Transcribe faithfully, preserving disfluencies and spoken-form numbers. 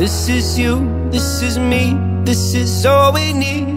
This is you, this is me, this is all we need.